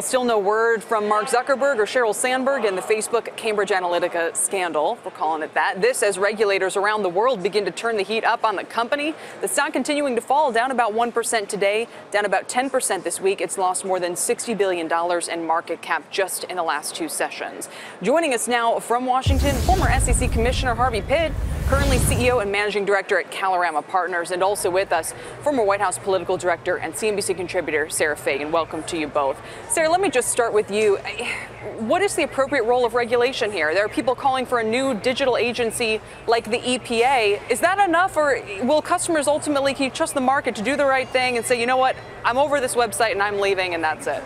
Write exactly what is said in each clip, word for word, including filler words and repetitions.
Still no word from Mark Zuckerberg or Sheryl Sandberg in the Facebook Cambridge Analytica scandal. We're calling it that. This as regulators around the world begin to turn the heat up on the company. The stock continuing to fall, down about one percent today, down about ten percent this week. It's lost more than sixty billion dollars in market cap just in the last two sessions. Joining us now from Washington, former S E C Commissioner Harvey Pitt, currently C E O and Managing Director at Kalorama Partners, and also with us, former White House Political Director and C N B C contributor Sarah Fagan. Welcome to you both. Sarah, let me just start with you. What is the appropriate role of regulation here? There are people calling for a new digital agency like the E P A. Is that enough, or will customers ultimately, can you trust the market to do the right thing and say, you know what, I'm over this website and I'm leaving and that's it?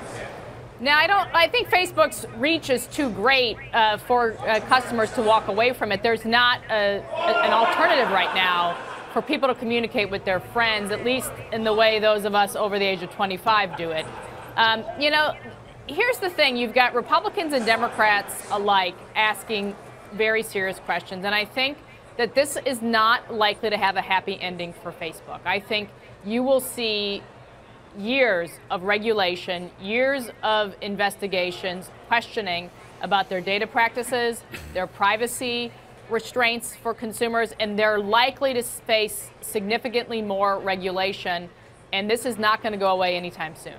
Now, I don't. I think Facebook's reach is too great uh, for uh, customers to walk away from it. There's not a, a, an alternative right now for people to communicate with their friends, at least in the way those of us over the age of twenty-five do it. Um, you know, here's the thing. You've got Republicans and Democrats alike asking very serious questions, and I think that this is not likely to have a happy ending for Facebook. I think you will see years of regulation, years of investigations, questioning about their data practices, their privacy restraints for consumers, and they're likely to face significantly more regulation, and this is not going to go away anytime soon.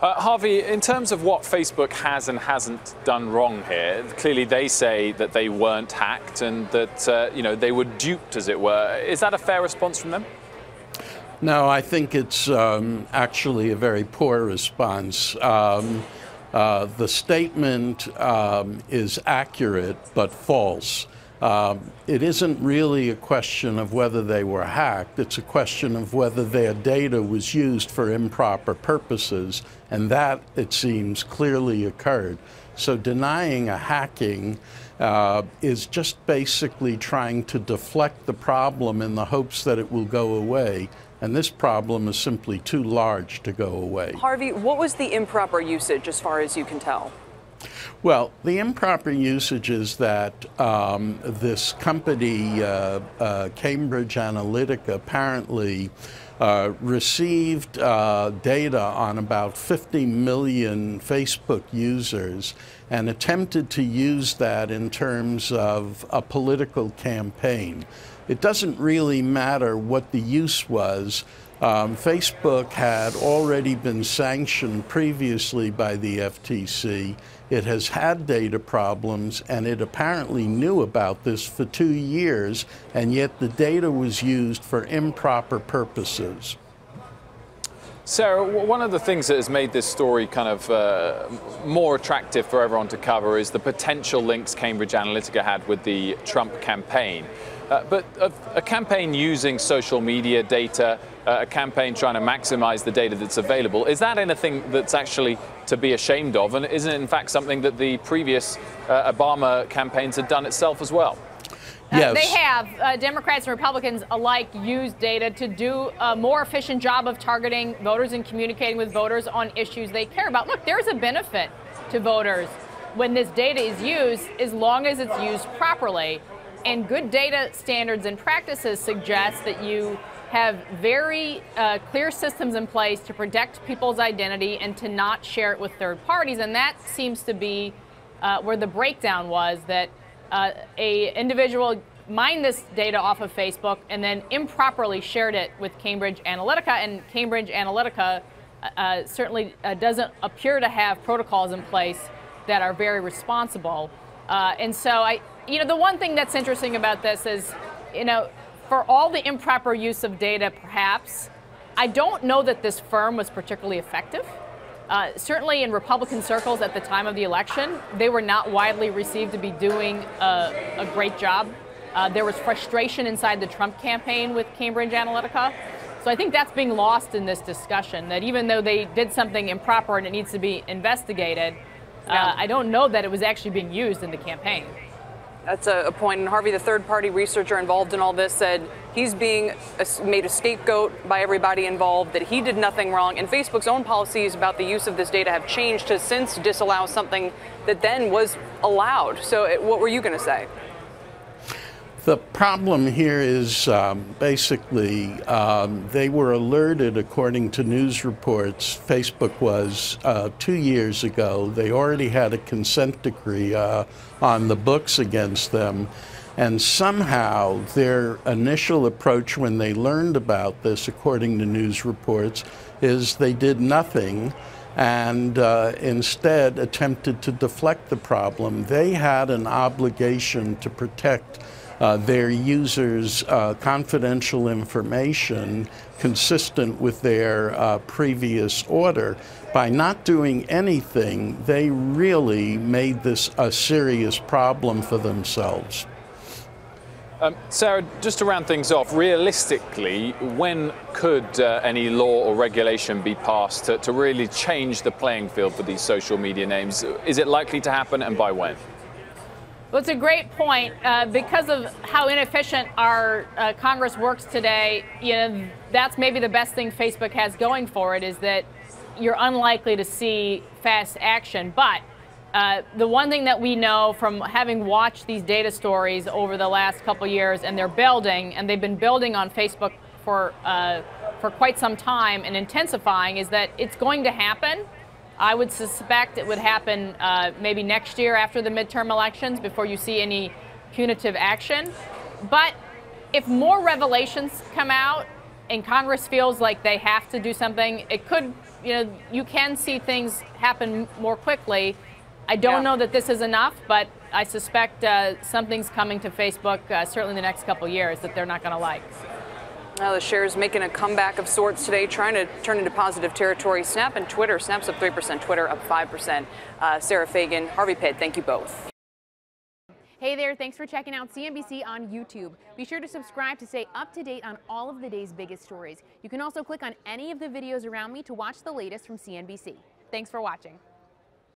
Uh, Harvey, in terms of what Facebook has and hasn't done wrong here, clearly they say that they weren't hacked and that uh, you know, they were duped, as it were. Is that a fair response from them? No, I think it's um, actually a very poor response. Um, uh, the statement um, is accurate but false. Um, it isn't really a question of whether they were hacked. It's a question of whether their data was used for improper purposes, and that, it seems, clearly occurred. So denying a hacking uh, is just basically trying to deflect the problem in the hopes that it will go away, and this problem is simply too large to go away. Harvey, what was the improper usage as far as you can tell? Well, the improper usage is that um, this company, uh, uh, Cambridge Analytica, apparently uh, received uh, data on about fifty million Facebook users and attempted to use that in terms of a political campaign. It doesn't really matter what the use was. Um, Facebook had already been sanctioned previously by the F T C. It has had data problems, and it apparently knew about this for two years, and yet the data was used for improper purposes. Sarah, one of the things that has made this story kind of uh, more attractive for everyone to cover is the potential links Cambridge Analytica had with the Trump campaign. Uh, but a, a campaign using social media data, uh, a campaign trying to maximize the data that's available, is that anything that's actually to be ashamed of? And isn't it, in fact, something that the previous uh, Obama campaigns had done itself as well? Uh, yes. They have. Uh, Democrats and Republicans alike use data to do a more efficient job of targeting voters and communicating with voters on issues they care about. Look, there's a benefit to voters when this data is used, as long as it's used properly. And good data standards and practices suggest that you have very uh, clear systems in place to protect people's identity and to not share it with third parties. And that seems to be uh, where the breakdown was, that Uh, a individual mined this data off of Facebook and then improperly shared it with Cambridge Analytica, and Cambridge Analytica uh, certainly uh, doesn't appear to have protocols in place that are very responsible. Uh, and so, I, you know, the one thing that's interesting about this is, you know, for all the improper use of data, perhaps, I don't know that this firm was particularly effective. Uh, certainly in Republican circles at the time of the election, they were not widely received to be doing uh, a great job. Uh, there was frustration inside the Trump campaign with Cambridge Analytica. So I think that's being lost in this discussion, that even though they did something improper and it needs to be investigated, uh, I don't know that it was actually being used in the campaign. That's a point. And Harvey, the third-party researcher involved in all this, said he's being made a scapegoat by everybody involved, that he did nothing wrong. And Facebook's own policies about the use of this data have changed to since disallow something that then was allowed. So what were you going to say? The problem here is um, basically um, they were alerted, according to news reports, Facebook was uh, two years ago. They already had a consent decree uh, on the books against them. And somehow their initial approach when they learned about this, according to news reports, is they did nothing and uh, instead attempted to deflect the problem. They had an obligation to protect Uh, their users' uh, confidential information consistent with their uh, previous order. By not doing anything, they really made this a serious problem for themselves. Um, Sarah, just to round things off, realistically, when could uh, any law or regulation be passed to, to really change the playing field for these social media names? Is it likely to happen, and by when? Well, it's a great point. Uh, because of how inefficient our uh, Congress works today, you know, that's maybe the best thing Facebook has going for it, is that you're unlikely to see fast action. But uh, the one thing that we know from having watched these data stories over the last couple years, and they're building, and they've been building on Facebook for, uh, for quite some time and intensifying, is that it's going to happen. I would suspect it would happen uh, maybe next year after the midterm elections before you see any punitive action. But if more revelations come out and Congress feels like they have to do something, it could, you know, you can see things happen more quickly. I don't yeah. know that this is enough, but I suspect uh, something's coming to Facebook, uh, certainly in the next couple of years, that they're not going to like. Now the shares making a comeback of sorts today, trying to turn into positive territory. Snap and Twitter, Snap's up three percent, Twitter up five percent. Uh, Sarah Fagan, Harvey Pitt, thank you both. Hey there, thanks for checking out C N B C on YouTube. Be sure to subscribe to stay up to date on all of the day's biggest stories. You can also click on any of the videos around me to watch the latest from C N B C. Thanks for watching.